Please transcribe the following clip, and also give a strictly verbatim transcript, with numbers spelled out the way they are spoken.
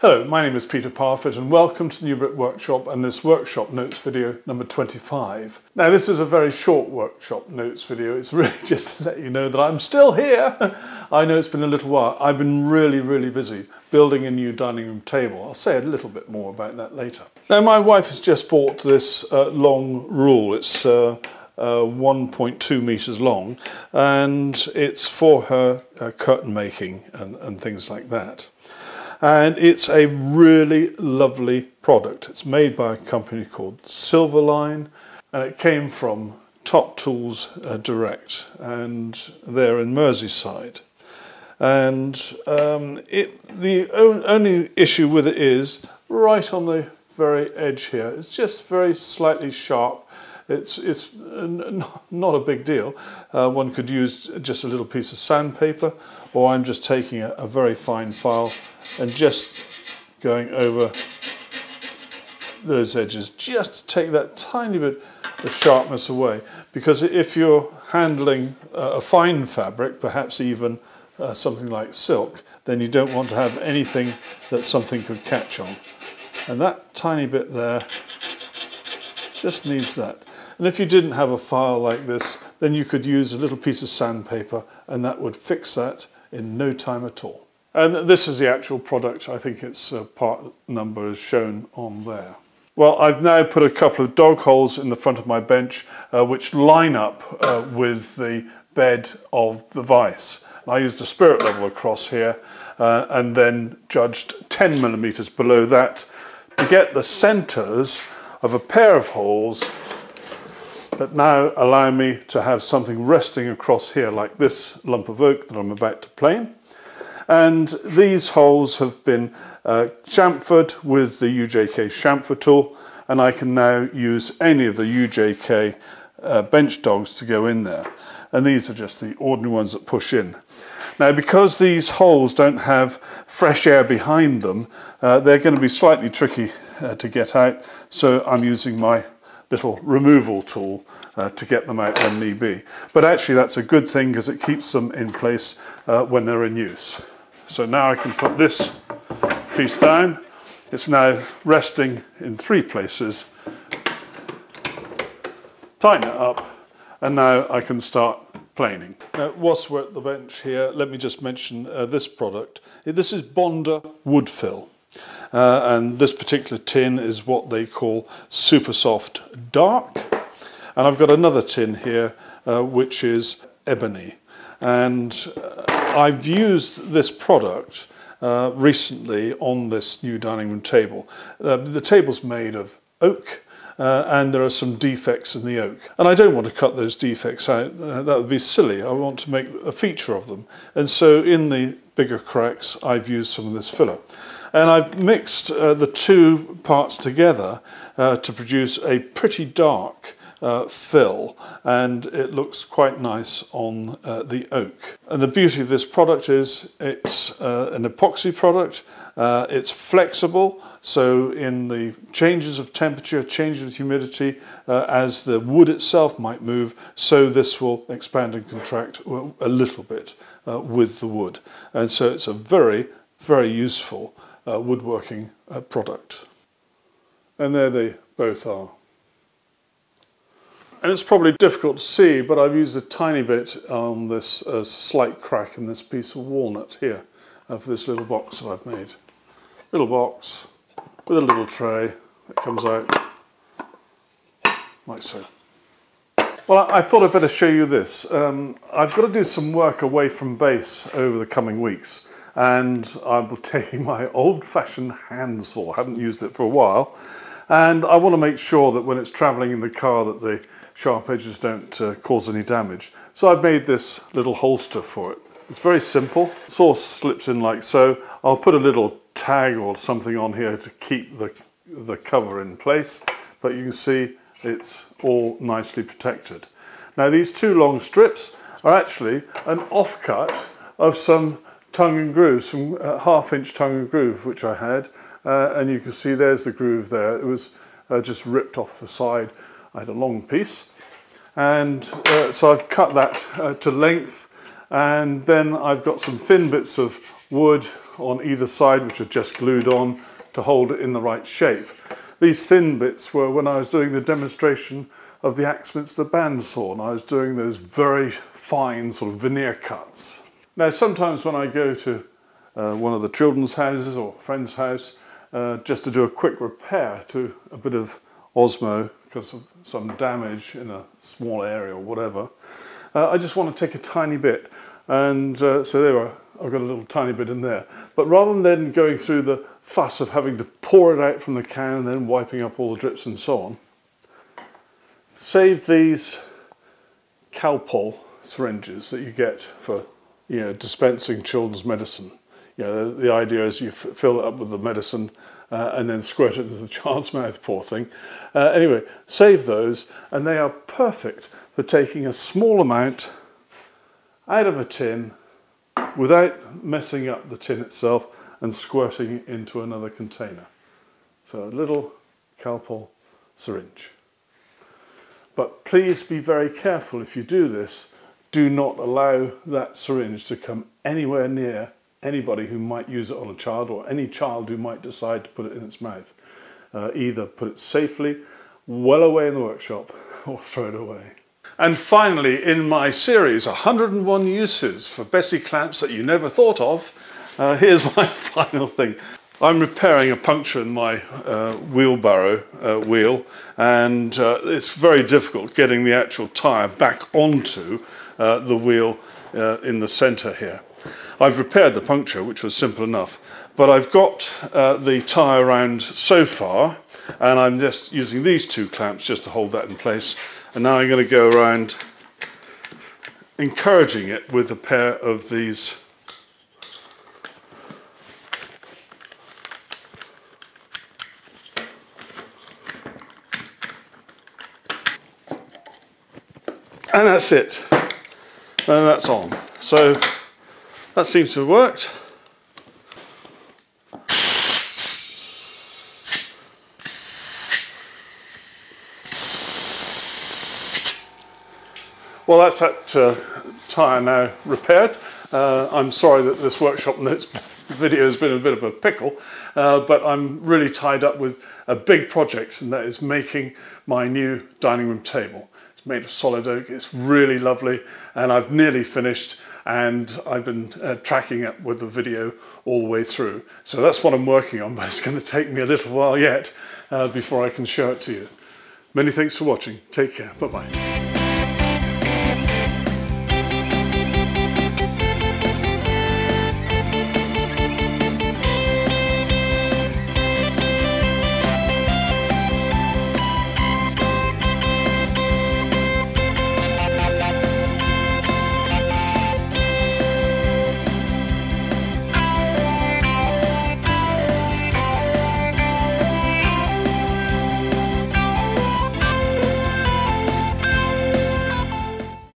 Hello, my name is Peter Parfitt and welcome to New Brit Workshop and this workshop notes video number twenty-five. Now this is a very short workshop notes video. It's really just to let you know that I'm still here. I know it's been a little while. I've been really, really busy building a new dining room table. I'll say a little bit more about that later. Now my wife has just bought this uh, long rule. It's uh, Uh, one point two meters long and it's for her uh, curtain making and, and things like that, and it's a really lovely product. It's made by a company called Silverline and it came from Top Tools uh, Direct, and they're in Merseyside. And um, it the only issue with it is right on the very edge here. It's just very slightly sharp. It's, it's not a big deal. Uh, one could use just a little piece of sandpaper, or I'm just taking a, a very fine file and just going over those edges just to take that tiny bit of sharpness away. Because if you're handling a fine fabric, perhaps even uh, something like silk, then you don't want to have anything that something could catch on. And that tiny bit there just needs that. And if you didn't have a file like this, then you could use a little piece of sandpaper and that would fix that in no time at all. And this is the actual product. I think its uh, part number is shown on there. Well, I've now put a couple of dog holes in the front of my bench uh, which line up uh, with the bed of the vise. And I used a spirit level across here uh, and then judged ten millimeters below that to get the centers of a pair of holes that now allow me to have something resting across here like this lump of oak that I'm about to plane. And these holes have been uh, chamfered with the U J K chamfer tool, and I can now use any of the U J K uh, bench dogs to go in there. And these are just the ordinary ones that push in. Now, because these holes don't have fresh air behind them, uh, they're going to be slightly tricky uh, to get out, so I'm using my little removal tool uh, to get them out when need be. But actually that's a good thing because it keeps them in place uh, when they're in use. So now I can put this piece down. It's now resting in three places. Tighten it up and now I can start planing. Now, whilst we're at the bench here, let me just mention uh, this product. This is Bondo Woodfill. Uh, and this particular tin is what they call super soft dark, and I've got another tin here uh, which is ebony, and uh, I've used this product uh, recently on this new dining room table. Uh, the table's made of oak uh, and there are some defects in the oak, and I don't want to cut those defects out. Uh, that would be silly. I want to make a feature of them, and so in the bigger cracks I've used some of this filler. And I've mixed uh, the two parts together uh, to produce a pretty dark uh, fill, and it looks quite nice on uh, the oak. And the beauty of this product is it's uh, an epoxy product. Uh, it's flexible, so in the changes of temperature, changes of humidity, uh, as the wood itself might move, so this will expand and contract a little bit uh, with the wood. And so it's a very, very useful Uh, woodworking uh, product. And there they both are. And it's probably difficult to see, but I've used a tiny bit on this uh, slight crack in this piece of walnut here uh, for this little box that I've made. Little box with a little tray that comes out like so. Well, I thought I'd better show you this. Um, I've got to do some work away from base over the coming weeks. And I'm taking my old-fashioned hands for. I haven't used it for a while, and I want to make sure that when it's travelling in the car that the sharp edges don't uh, cause any damage. So I've made this little holster for it. It's very simple. The source slips in like so. I'll put a little tag or something on here to keep the, the cover in place, but you can see it's all nicely protected. Now these two long strips are actually an offcut of some tongue and groove, some uh, half inch tongue and groove which I had, uh, and you can see there's the groove there. It was uh, just ripped off the side. I had a long piece, and uh, so I've cut that uh, to length, and then I've got some thin bits of wood on either side, which are just glued on to hold it in the right shape. These thin bits were when I was doing the demonstration of the Axminster bandsaw, and I was doing those very fine sort of veneer cuts. Now sometimes when I go to uh, one of the children's houses or a friend's house uh, just to do a quick repair to a bit of Osmo because of some damage in a small area or whatever, uh, I just want to take a tiny bit, and uh, so there were, I've got a little tiny bit in there, but rather than then going through the fuss of having to pour it out from the can and then wiping up all the drips and so on, save these Calpol syringes that you get for, you know, dispensing children's medicine. You know, the, the idea is you f fill it up with the medicine uh, and then squirt it into the child's mouth, poor thing. Uh, anyway, save those, and they are perfect for taking a small amount out of a tin without messing up the tin itself and squirting it into another container. So a little Calpol syringe. But please be very careful if you do this. Do not allow that syringe to come anywhere near anybody who might use it on a child, or any child who might decide to put it in its mouth. Uh, either put it safely, well away in the workshop, or throw it away. And finally, in my series, one hundred and one uses for Bessie clamps that you never thought of, uh, here's my final thing. I'm repairing a puncture in my uh, wheelbarrow uh, wheel, and uh, it's very difficult getting the actual tyre back onto uh, the wheel uh, in the centre here. I've repaired the puncture, which was simple enough, but I've got uh, the tyre round so far, and I'm just using these two clamps just to hold that in place. And now I'm going to go around encouraging it with a pair of these and that's it, and that's on. So that seems to have worked. Well, that's that uh, tyre now repaired. Uh, I'm sorry that this workshop notes video has been a bit of a pickle, uh, but I'm really tied up with a big project, and that is making my new dining room table. It's made of solid oak, it's really lovely, and I've nearly finished, and I've been uh, tracking it with the video all the way through. So that's what I'm working on, but it's going to take me a little while yet uh, before I can show it to you. Many thanks for watching. Take care. Bye-bye.